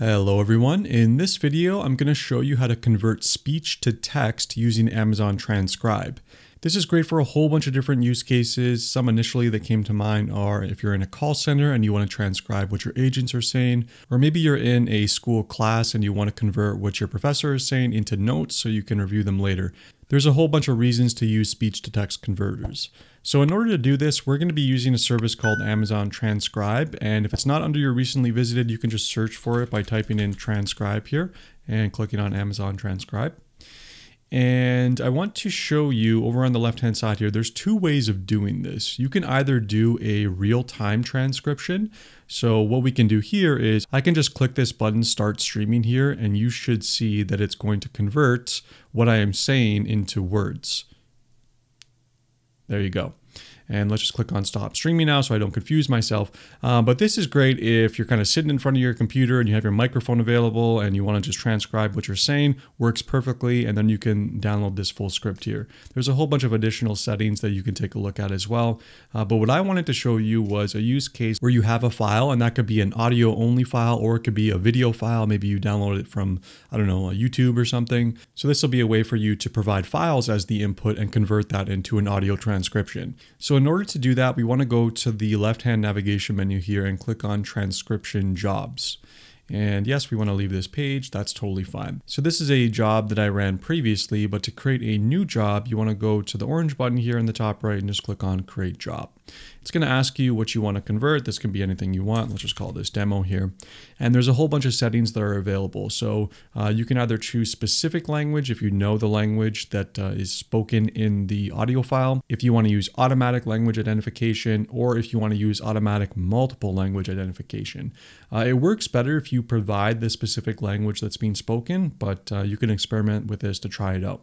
Hello everyone, in this video I'm going to show you how to convert speech to text using Amazon Transcribe. This is great for a whole bunch of different use cases. Some initially that came to mind are if you're in a call center and you want to transcribe what your agents are saying, or maybe you're in a school class and you want to convert what your professor is saying into notes so you can review them later. There's a whole bunch of reasons to use speech-to-text converters. So in order to do this, we're going to be using a service called Amazon Transcribe. And if it's not under your recently visited, you can just search for it by typing in Transcribe here and clicking on Amazon Transcribe. And I want to show you over on the left-hand side here, there's two ways of doing this. You can either do a real-time transcription. So what we can do here is I can just click this button, start streaming here, and you should see that it's going to convert what I am saying into words. There you go. And let's just click on stop streaming now so I don't confuse myself. But this is great if you're kind of sitting in front of your computer and you have your microphone available and you want to just transcribe what you're saying. Works perfectly, and then you can download this full script here. There's a whole bunch of additional settings that you can take a look at as well. But what I wanted to show you was a use case where you have a file, and that could be an audio only file or it could be a video file. Maybe you download it from, I don't know, YouTube or something. So this will be a way for you to provide files as the input and convert that into an audio transcription. So in order to do that, we want to go to the left-hand navigation menu here and click on transcription jobs. And yes, we want to leave this page. That's totally fine. So this is a job that I ran previously, but to create a new job, you want to go to the orange button here in the top right and just click on create job. It's going to ask you what you want to convert. This can be anything you want. Let's just call this demo here. And there's a whole bunch of settings that are available. So you can either choose specific language if you know the language that is spoken in the audio file, if you want to use automatic language identification, or if you want to use automatic multiple language identification. It works better if you provide the specific language that's being spoken, but you can experiment with this to try it out.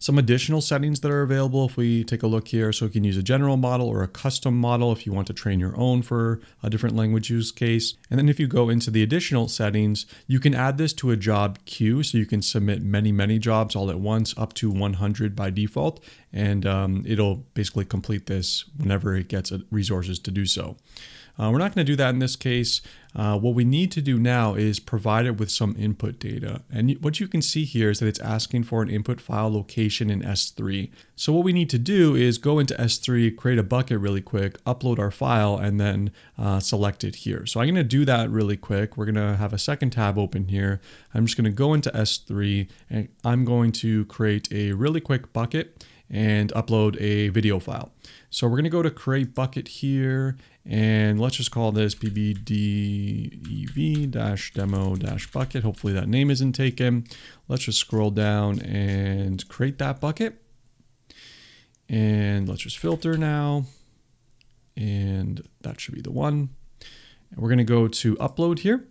Some additional settings that are available if we take a look here. So you can use a general model or a custom model if you want to train your own for a different language use case. And then if you go into the additional settings, you can add this to a job queue. So you can submit many jobs all at once, up to 100 by default. And it'll basically complete this whenever it gets resources to do so. We're not going to do that in this case. What we need to do now is provide it with some input data. And what you can see here is that it's asking for an input file location in S3. So what we need to do is go into S3, create a bucket really quick, upload our file, and then select it here. So I'm going to do that really quick. We're going to have a second tab open here. I'm just going to go into S3 and I'm going to create a really quick bucket and upload a video file. So we're gonna go to create bucket here and let's just call this bbdev-demo-bucket. Hopefully that name isn't taken. Let's just scroll down and create that bucket. And let's just filter now. And that should be the one. And we're gonna go to upload here.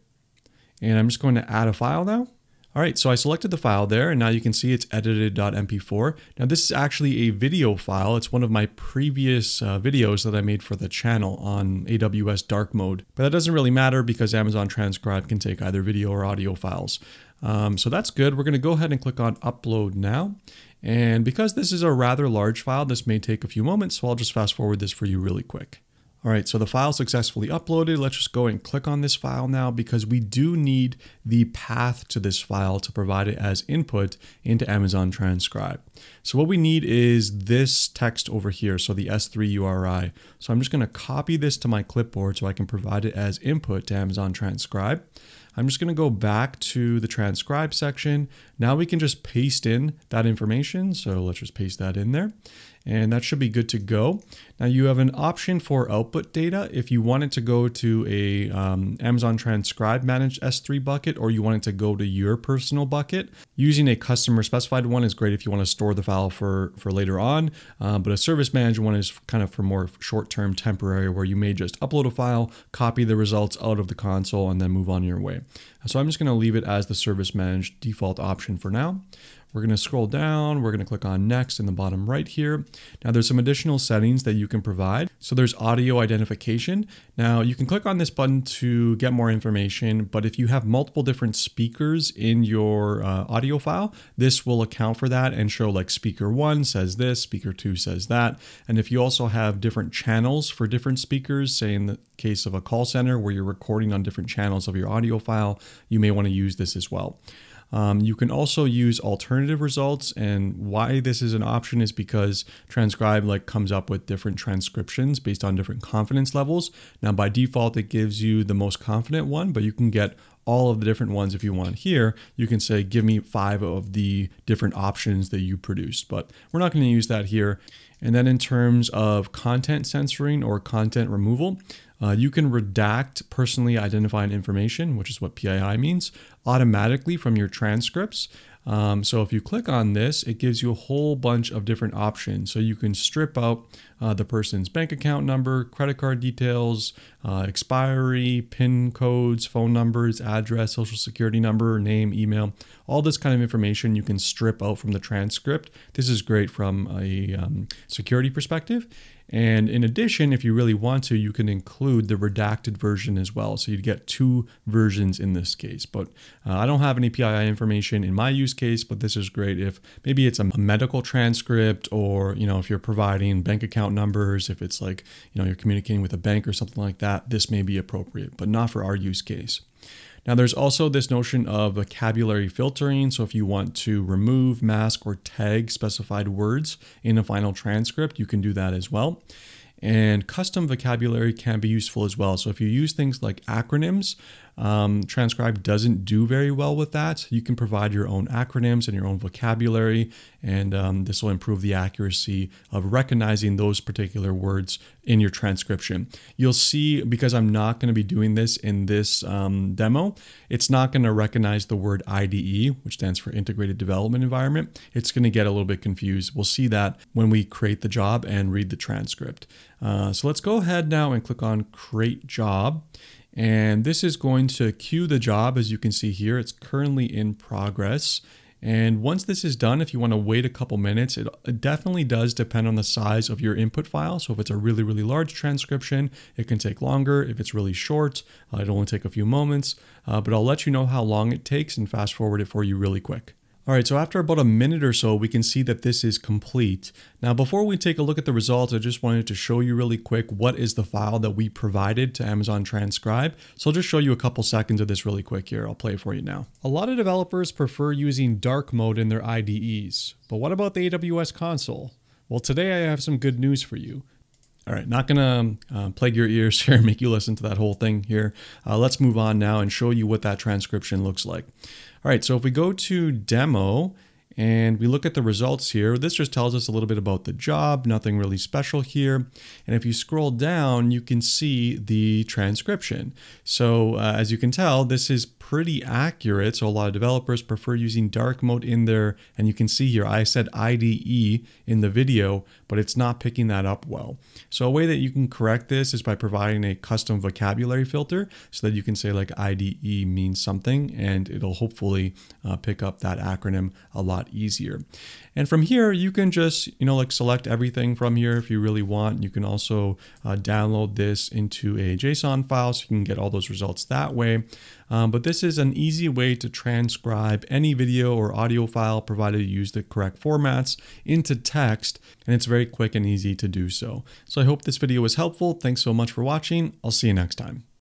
And I'm just going to add a file now. All right, so I selected the file there and now you can see it's edited.mp4. Now this is actually a video file. It's one of my previous videos that I made for the channel on AWS Dark Mode, but that doesn't really matter because Amazon Transcribe can take either video or audio files. So that's good. We're gonna go ahead and click on upload now. And because this is a rather large file, this may take a few moments, so I'll just fast forward this for you really quick. All right, so the file successfully uploaded. Let's just go and click on this file now because we do need the path to this file to provide it as input into Amazon Transcribe. So what we need is this text over here, so the S3 URI. So I'm just gonna copy this to my clipboard so I can provide it as input to Amazon Transcribe. I'm just gonna go back to the transcribe section. Now we can just paste in that information. So let's just paste that in there. And that should be good to go. Now you have an option for output data if you wanted to go to a Amazon Transcribe managed S3 bucket, or you wanted to go to your personal bucket. Using a customer specified one is great if you want to store the file for later on, but a service managed one is kind of for more short-term temporary where you may just upload a file, copy the results out of the console, and then move on your way. So I'm just going to leave it as the service managed default option for now. We're going to scroll down. We're going to click on next in the bottom right here. Now there's some additional settings that you can provide. So there's audio identification. Now you can click on this button to get more information, but if you have multiple different speakers in your audio file, this will account for that and show like speaker one says this, speaker two says that. And if you also have different channels for different speakers, say in the case of a call center where you're recording on different channels of your audio file, you may want to use this as well. You can also use alternative results, and why this is an option is because Transcribe comes up with different transcriptions based on different confidence levels. Now by default, it gives you the most confident one, but you can get all of the different ones if you want. Here, you can say, give me 5 of the different options that you produced, but we're not going to use that here. And then in terms of content censoring or content removal, you can redact personally identifying information, which is what PII means, automatically from your transcripts. So if you click on this, it gives you a whole bunch of different options. So you can strip out the person's bank account number, credit card details, expiry, PIN codes, phone numbers, address, social security number, name, email, all this kind of information you can strip out from the transcript. This is great from a security perspective. And in addition, if you really want to, you can include the redacted version as well. So you'd get 2 versions in this case, but I don't have any PII information in my use case, but this is great if maybe it's a medical transcript, or, you know, if you're providing bank account numbers, if it's like, you know, you're communicating with a bank or something like that, this may be appropriate, but not for our use case. Now there's also this notion of vocabulary filtering. So if you want to remove, mask, or tag specified words in a final transcript, you can do that as well. And custom vocabulary can be useful as well. So if you use things like acronyms, Transcribe doesn't do very well with that. You can provide your own acronyms and your own vocabulary, and this will improve the accuracy of recognizing those particular words in your transcription. You'll see, because I'm not going to be doing this in this demo, it's not going to recognize the word IDE, which stands for Integrated Development Environment. It's going to get a little bit confused. We'll see that when we create the job and read the transcript. So let's go ahead now and click on Create Job. And this is going to queue the job. As you can see here, it's currently in progress. And once this is done, if you want to wait a couple minutes, it definitely does depend on the size of your input file. So if it's a really, really large transcription, it can take longer. If it's really short, it'll only take a few moments, but I'll let you know how long it takes and fast forward it for you really quick. All right, so after about a minute or so, we can see that this is complete. Now, before we take a look at the results, I just wanted to show you really quick what is the file that we provided to Amazon Transcribe. So I'll just show you a couple seconds of this really quick here. I'll play it for you now. A lot of developers prefer using dark mode in their IDEs, but what about the AWS console? Well, today I have some good news for you. All right, not gonna plague your ears here and make you listen to that whole thing here. Let's move on now and show you what that transcription looks like. All right, so if we go to demo and we look at the results here, this just tells us a little bit about the job, nothing really special here. And if you scroll down, you can see the transcription. So as you can tell, this is pretty accurate. So a lot of developers prefer using dark mode in there. And you can see here, I said IDE in the video, but it's not picking that up well. So a way that you can correct this is by providing a custom vocabulary filter so that you can say like IDE means something, and it'll hopefully pick up that acronym a lot easier. And from here, you can just, you know, like select everything from here if you really want. You can also download this into a JSON file so you can get all those results that way. But this is an easy way to transcribe any video or audio file, provided you use the correct formats, into text, and it's very quick and easy to do so. So I hope this video was helpful. Thanks so much for watching. I'll see you next time.